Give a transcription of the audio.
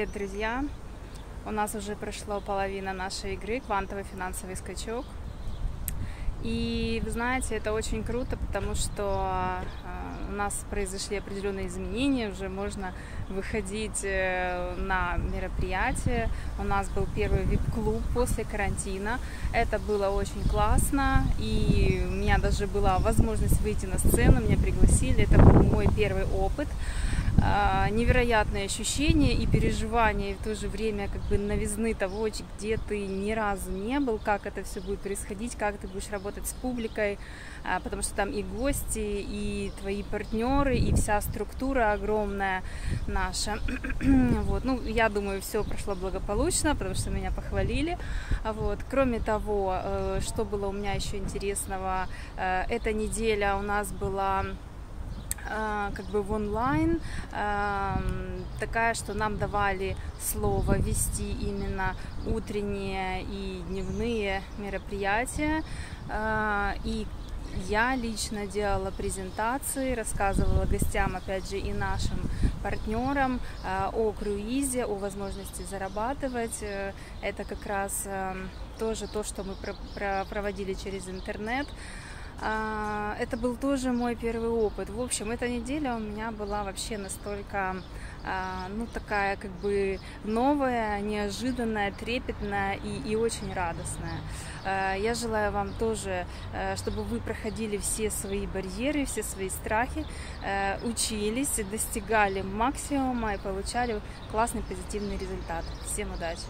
Привет, друзья! У нас уже прошло половина нашей игры «Квантовый финансовый скачок». И вы знаете, это очень круто, потому что у нас произошли определенные изменения, уже можно выходить на мероприятия. У нас был первый вип-клуб после карантина. Это было очень классно, и у меня даже была возможность выйти на сцену, меня пригласили, это был мой первый опыт. Невероятные ощущения и переживания, и в то же время как бы новизны того, где ты ни разу не был, как это все будет происходить, как ты будешь работать с публикой, потому что там и гости, и твои партнеры, и вся структура огромная наша. Вот. Ну, я думаю, все прошло благополучно, потому что меня похвалили. Вот. Кроме того, что было у меня еще интересного, эта неделя у нас была как бы в онлайн, такая, что нам давали слово вести именно утренние и дневные мероприятия, и я лично делала презентации, рассказывала гостям, опять же, и нашим партнерам о круизе, о возможности зарабатывать. Это как раз тоже то, что мы проводили через интернет. Это был тоже мой первый опыт. В общем, эта неделя у меня была вообще настолько, ну, такая как бы новая, неожиданная, трепетная и очень радостная. Я желаю вам тоже, чтобы вы проходили все свои барьеры, все свои страхи, учились, достигали максимума и получали классный позитивный результат. Всем удачи!